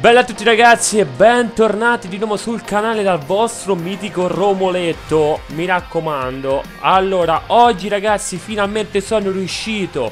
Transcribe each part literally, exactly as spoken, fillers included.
Bella a tutti ragazzi e bentornati di nuovo sul canale dal vostro mitico Romoletto, mi raccomando. Allora, oggi ragazzi finalmente sono riuscito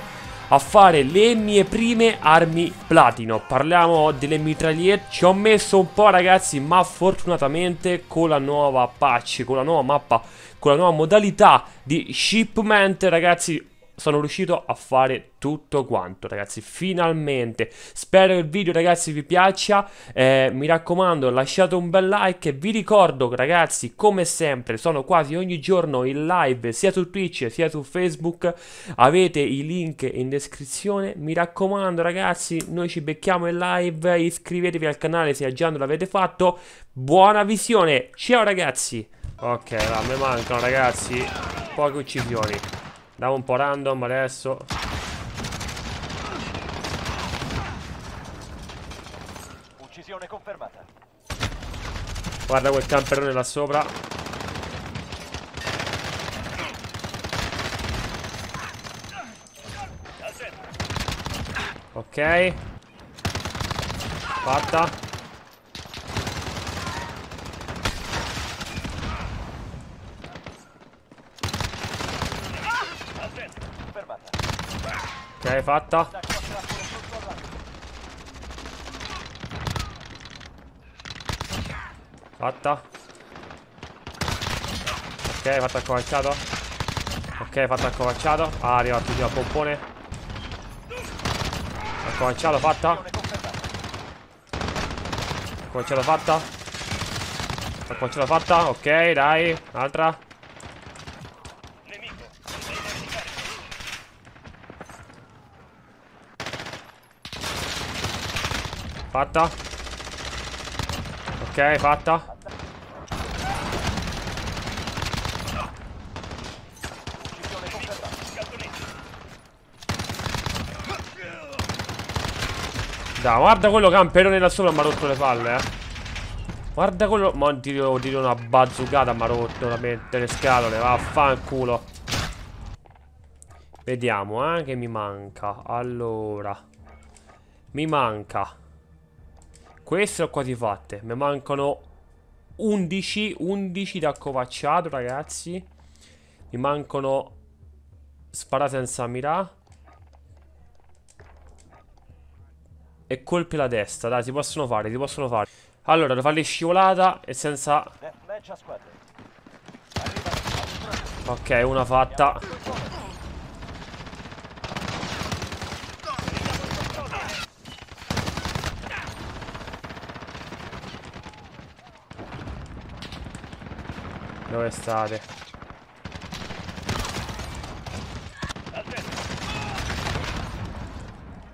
a fare le mie prime armi platino. Parliamo delle mitragliette, ci ho messo un po' ragazzi, ma fortunatamente con la nuova patch, con la nuova mappa, con la nuova modalità di shipment ragazzi, sono riuscito a fare tutto quanto ragazzi, finalmente. Spero che il video ragazzi vi piaccia, eh, mi raccomando lasciate un bel like. Vi ricordo ragazzi, come sempre, sono quasi ogni giorno in live sia su Twitch sia su Facebook. Avete i link in descrizione. Mi raccomando ragazzi, noi ci becchiamo in live. Iscrivetevi al canale se già non l'avete fatto. Buona visione, ciao ragazzi. Ok, a me mancano ragazzi poche uccisioni. Davo un po' random adesso. Uccisione confermata. Guarda quel camperone là sopra. Ok. Fatta. Ok, fatta. Fatta. Ok, fatta accovacciato. Ok, fatta accovacciato. Ah, arriva più il pompone. Accovacciato, fatta. Accovacciato, fatta. Accovacciato, fatta. Ok, dai, un'altra. Fatta. Ok, fatta. Da, guarda quello camperone là sopra, mi ha rotto le palle, eh. Guarda quello. Ma ti devo dire una bazzucata, mi ha rotto la mente, le scatole. Vaffanculo. Vediamo, eh, che mi manca. Allora, mi manca. Queste ho quasi fatte. Mi mancano undici, undici da accovacciato, ragazzi. Mi mancano spara senza mira e colpi alla testa. Dai, si possono fare, si possono fare. Allora, devo farle scivolata e senza... Ok, una fatta. Dove state?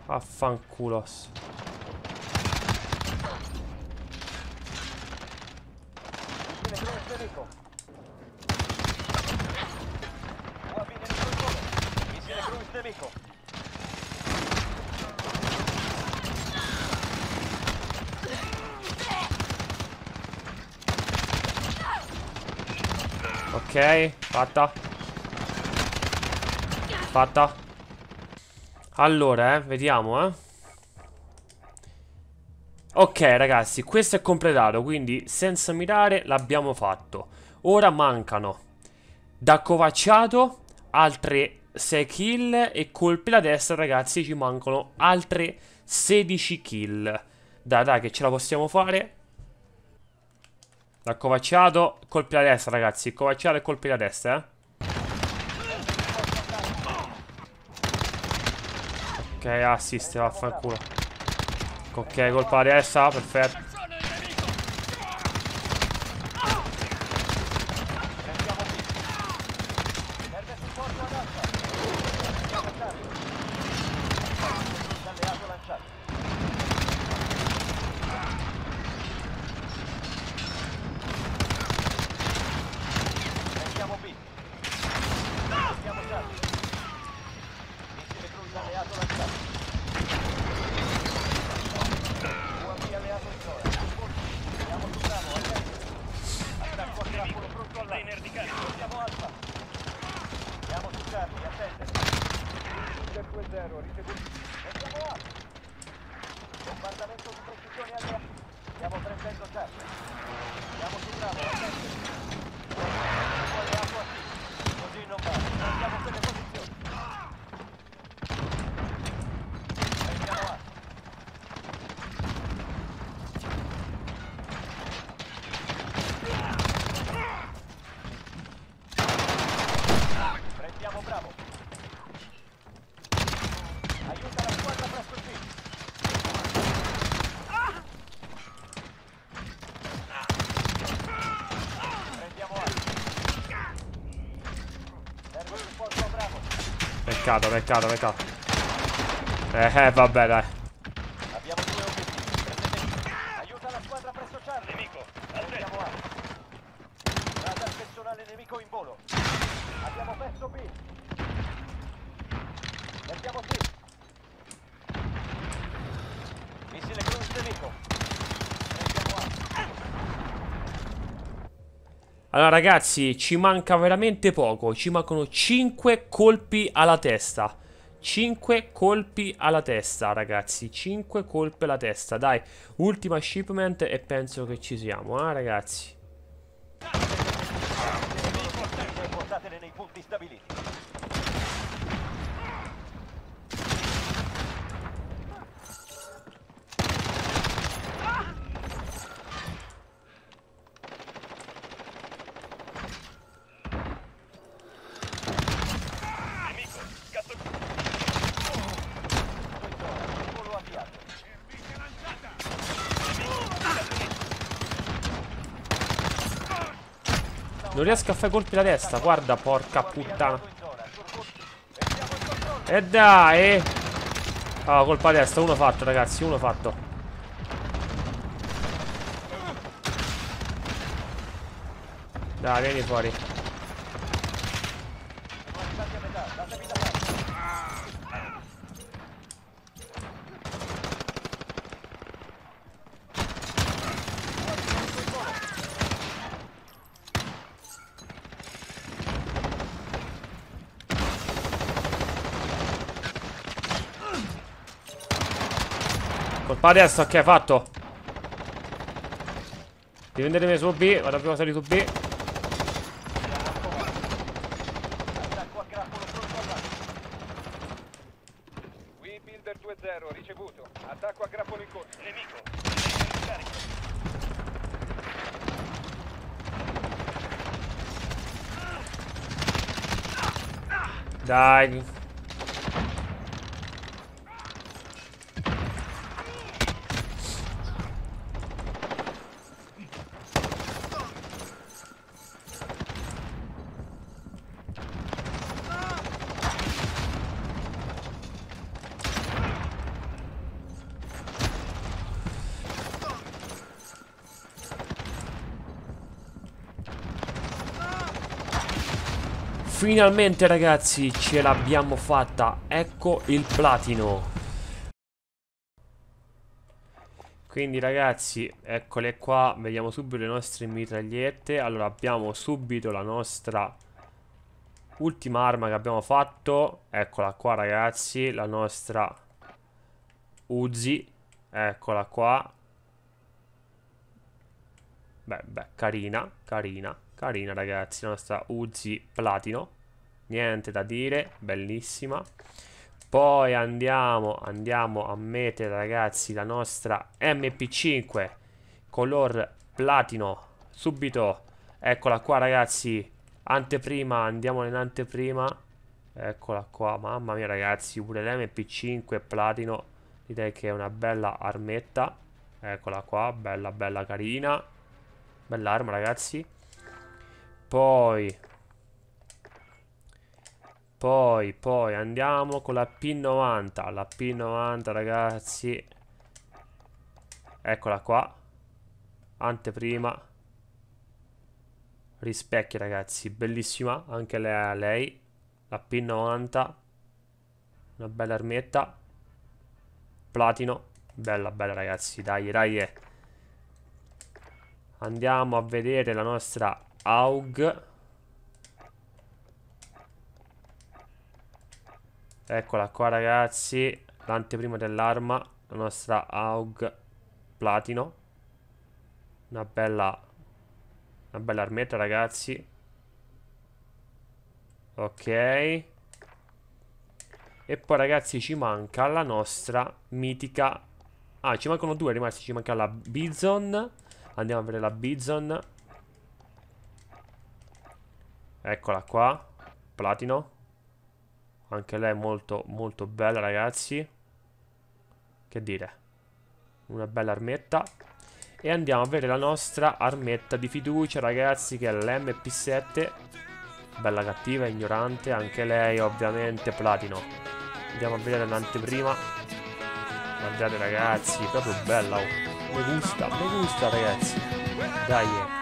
Affanculos. Ok, fatta. Fatta. Allora, eh, vediamo, eh. Ok, ragazzi, questo è completato, quindi senza mirare l'abbiamo fatto. Ora mancano da accovacciato altre sei kill e colpi alla testa, ragazzi, ci mancano altre sedici kill. Dai, dai, che ce la possiamo fare. L'accovacciato, colpi alla testa ragazzi, accovacciato e colpi alla testa, eh. Ok, assist, vaffanculo. Ok, colpa alla testa, perfetto. Alleato lanciato. U A V alleato in zona. beccato, beccato, beccato. Eh, eh, vabbè, dai. Abbiamo due obiettivi, prendete. Aiuta la squadra a pressocciare. Nemico, andiamo avanti. Radar personale nemico in volo. Abbiamo perso B. Andiamo qui. Missile cruise nemico. Allora ragazzi, ci manca veramente poco, ci mancano cinque colpi alla testa, cinque colpi alla testa ragazzi, cinque colpi alla testa, dai, ultima shipment e penso che ci siamo, eh ragazzi. Portatele nei punti stabiliti. Non riesco a fare colpi alla testa, guarda, porca puttana. E dai. Ah, colpa alla testa, uno fatto ragazzi, uno fatto. Dai, vieni fuori. Adesso ok, fatto. Difendetemi su B. Vado prima a salire su B. We builder due zero, ricevuto. Attacco a grappolo in corso. Nemico. Dai. Finalmente ragazzi ce l'abbiamo fatta, ecco il platino. Quindi ragazzi, eccole qua, vediamo subito le nostre mitragliette. Allora abbiamo subito la nostra ultima arma che abbiamo fatto. Eccola qua ragazzi, la nostra Uzi. Eccola qua. Beh, beh, carina, carina. Carina ragazzi, la nostra Uzi platino, niente da dire, bellissima. Poi andiamo, andiamo a mettere ragazzi la nostra M P cinque color platino, subito. Eccola qua ragazzi, anteprima, andiamo in anteprima. Eccola qua, mamma mia ragazzi, pure l'M P cinque platino, direi che è una bella armetta. Eccola qua, bella bella carina, bella arma ragazzi. Poi, poi, poi andiamo con la P novanta. La P novanta, ragazzi. Eccola qua. Anteprima. Rispecchi, ragazzi. Bellissima anche lei. La P novanta. Una bella armetta. Platino. Bella, bella, ragazzi. Dai, dai. Andiamo a vedere la nostra Aug. Eccola qua ragazzi, l'anteprima dell'arma, la nostra Aug platino. Una bella, una bella armetta ragazzi. Ok. E poi ragazzi ci manca la nostra mitica. Ah, ci mancano due rimasti, ci manca la Bizon. Andiamo a vedere la Bizon. Eccola qua, platino. Anche lei è molto molto bella ragazzi. Che dire, una bella armetta. E andiamo a vedere la nostra armetta di fiducia ragazzi, che è l'M P sette. Bella cattiva, ignorante. Anche lei ovviamente platino. Andiamo a vedere l'anteprima. Guardate ragazzi, proprio bella. Oh. Mi gusta, mi gusta ragazzi. Dai.